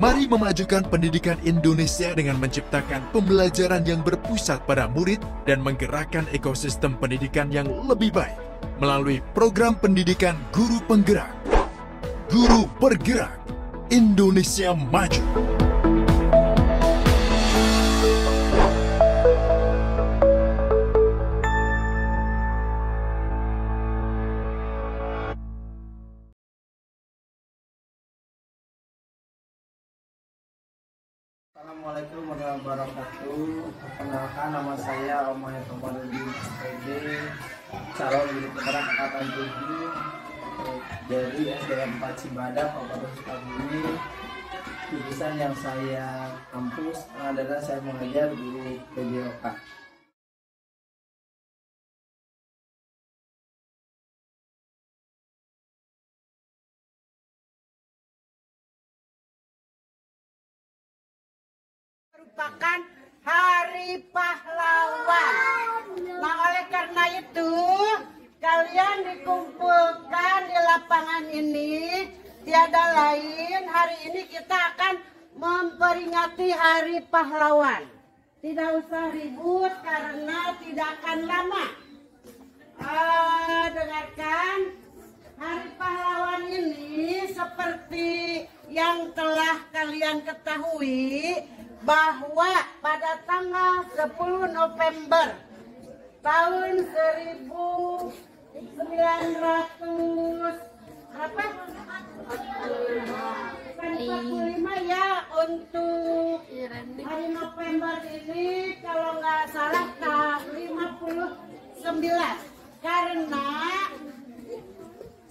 Mari memajukan pendidikan Indonesia dengan menciptakan pembelajaran yang berpusat pada murid dan menggerakkan ekosistem pendidikan yang lebih baik melalui program pendidikan guru penggerak. Guru bergerak, Indonesia maju. Assalamualaikum warahmatullahi wabarakatuh. Perkenalkan, nama saya Omay Topan, calon guru penggerak angkatan 7 dari SDN 4 Cibadak, Kabupaten Sukabumi. Jurusan yang saya kampus adalah saya mengajar guru PJOK. Merupakan Hari Pahlawan. Nah, oleh karena itu kalian dikumpulkan di lapangan ini. Tiada lain, hari ini kita akan memperingati Hari Pahlawan. Tidak usah ribut karena tidak akan lama. Dengarkan, Hari Pahlawan ini seperti yang telah kalian ketahui, bahwa pada tanggal 10 November tahun 1945 ya, untuk hari November ini kalau nggak salah 59, karena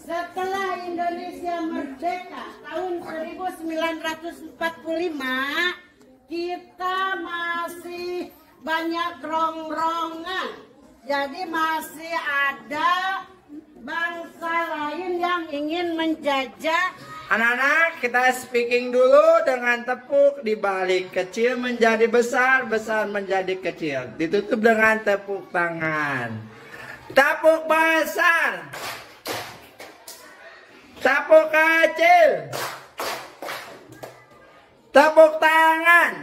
setelah Indonesia merdeka tahun 1945 kita masih banyak rongrongan, jadi masih ada bangsa lain yang ingin menjajah. Anak-anak, kita speaking dulu dengan tepuk di balik, kecil menjadi besar, besar menjadi kecil, ditutup dengan tepuk tangan. Tepuk besar, tepuk kecil, tepuk tangan.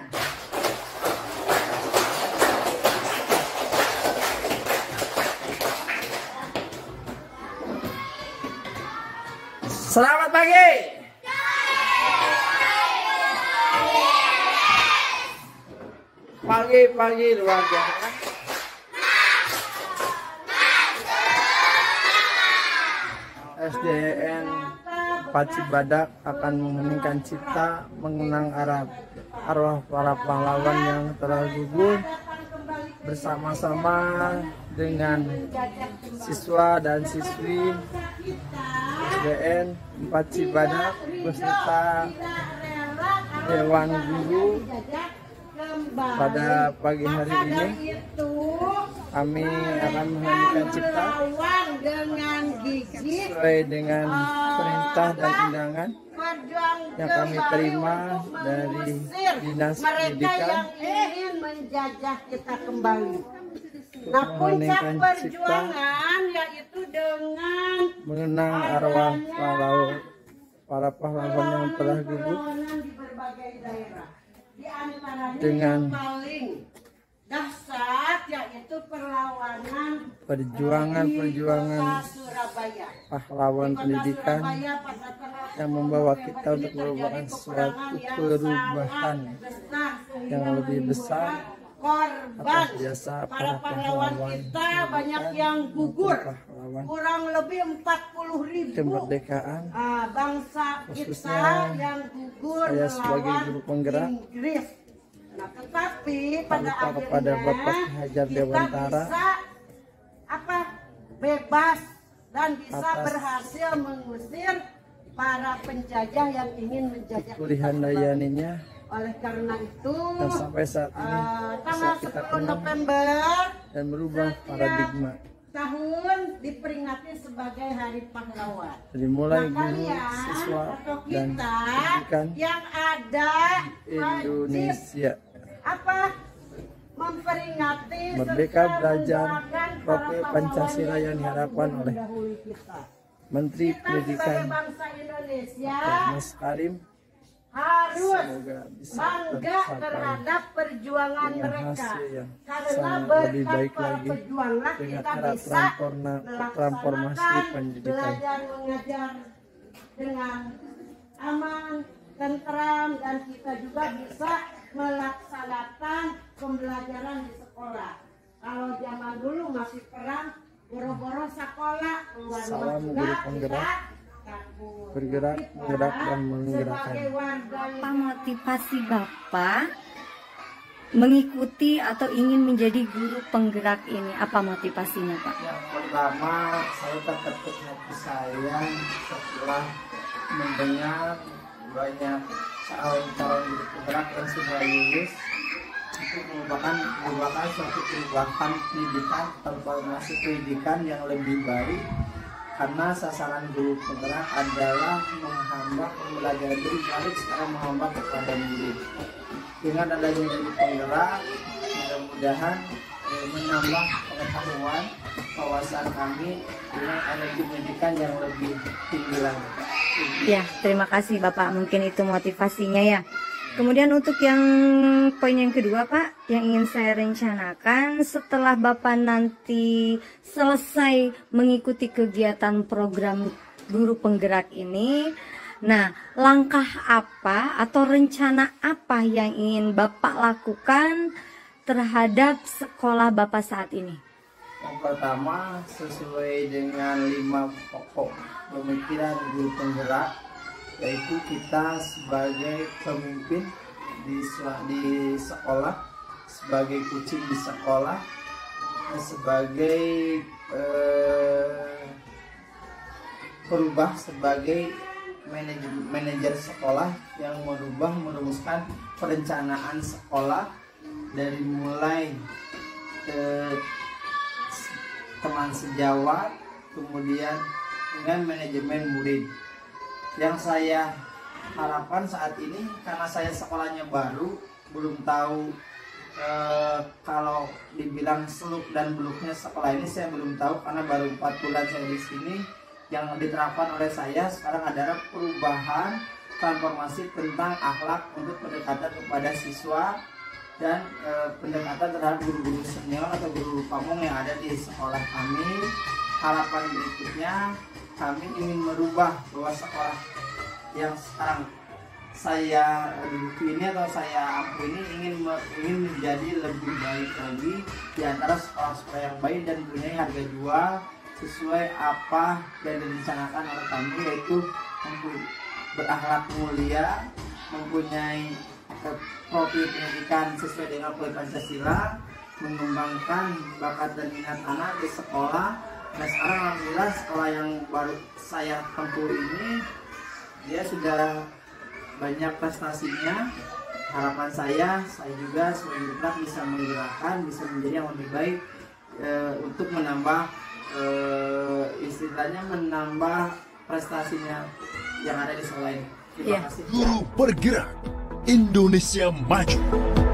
Selamat pagi. Pagi-pagi luar biasa. SDN 4 Cibadak akan mengeningkan cita mengenang arwah para pahlawan yang telah gugur, bersama-sama dengan siswa dan siswi SDN 4 Cibadak beserta Dewan Guru. Pada pagi hari ini kami akan mengeningkan cipta sesuai dengan perintah dan undangan yang kami terima dari Dinas Pendidikan untuk mengeningkan cipta mengenang arwah para pahlawan yang telah gugur dengan dasar yaitu perjuangan pahlawan pendidikan yang membawa kita untuk merupakan suatu perubahan yang lebih besar. Korban para pahlawan kita banyak yang gugur, kurang lebih 40.000 bangsa kita yang gugur saya sebagai guru penggerak Inggris. Nah, tetapi pada akhirnya kepada Bapak Ki Hajar Dewantara bisa bebas dan bisa berhasil mengusir para penjajah yang ingin menjajah kita. Oleh karena itu dan sampai saat ini tanggal 10 November dan merubah paradigma tahun diperingati sebagai Hari Pahlawan. Jadi mulai guru, siswa dan pendidikan yang ada Indonesia memperingati merdeka belajar program Pancasila yang diharapkan oleh Menteri Pendidikan Mas Karim. harus bangga terhadap perjuangan mereka, karena berkat perjuangan kita bisa melaksanakan belajar mengajar dengan aman, tentram, dan kita juga bisa melaksanakan pembelajaran di sekolah. Kalau zaman dulu masih perang, boro-boro sekolah keluar masuk kita bergerak, gerak dan menggerakkan. Apa motivasi Bapak mengikuti atau ingin menjadi guru penggerak ini? Apa motivasinya, Pak? Yang pertama, saya terketuk hati saya setelah mendengar banyak calon-calon guru penggerak yang sudah lulus. Itu merupakan suatu perubahan pendidikan, transformasi pendidikan yang lebih baik. Karena sasaran guru penggerak adalah menghambat pembelajaran diri balik sekarang menghambat kepada murid. Dengan adanya guru penggerak, mudah-mudahan menambah pengetahuan wawasan kami dengan energi pendidikan yang lebih tinggi lagi. Ya, terima kasih Bapak. Mungkin itu motivasinya ya. Kemudian untuk yang poin yang kedua Pak, yang ingin saya rencanakan setelah Bapak nanti selesai mengikuti kegiatan program guru penggerak ini, nah langkah apa atau rencana apa yang ingin Bapak lakukan terhadap sekolah Bapak saat ini? Yang pertama, sesuai dengan 5 pokok pemikiran guru penggerak, yaitu kita sebagai pemimpin di sekolah, sebagai kucing di sekolah, sebagai perubah, sebagai manajer sekolah yang merubah merumuskan perencanaan sekolah dari mulai teman sejawat, kemudian dengan manajemen murid. Yang saya harapkan saat ini, karena saya sekolahnya baru, belum tahu kalau dibilang seluk dan beluknya sekolah ini saya belum tahu, karena baru 4 bulan saya di sini. Yang diterapkan oleh saya sekarang adalah perubahan transformasi tentang akhlak untuk pendekatan kepada siswa dan pendekatan terhadap guru-guru senior atau guru pamong yang ada di sekolah kami. Harapan berikutnya, kami ingin merubah bahwa sekolah yang sekarang saya duduki ini atau saya ampu ini ingin menjadi lebih baik lagi di antara sekolah-sekolah yang baik dan mempunyai harga jual sesuai apa yang direncanakan oleh kami, yaitu berakhlak mulia, mempunyai profil pendidikan sesuai dengan Pancasila, mengembangkan bakat dan minat anak di sekolah. Nah sekarang alhamdulillah sekolah yang baru saya tempuh ini dia sudah banyak prestasinya. Harapan saya juga sebagai guru bisa menggerakkan, bisa menjadi yang lebih baik untuk menambah istilahnya menambah prestasinya yang ada di sekolah ini. Terima kasih. Guru Bergerak Indonesia Maju.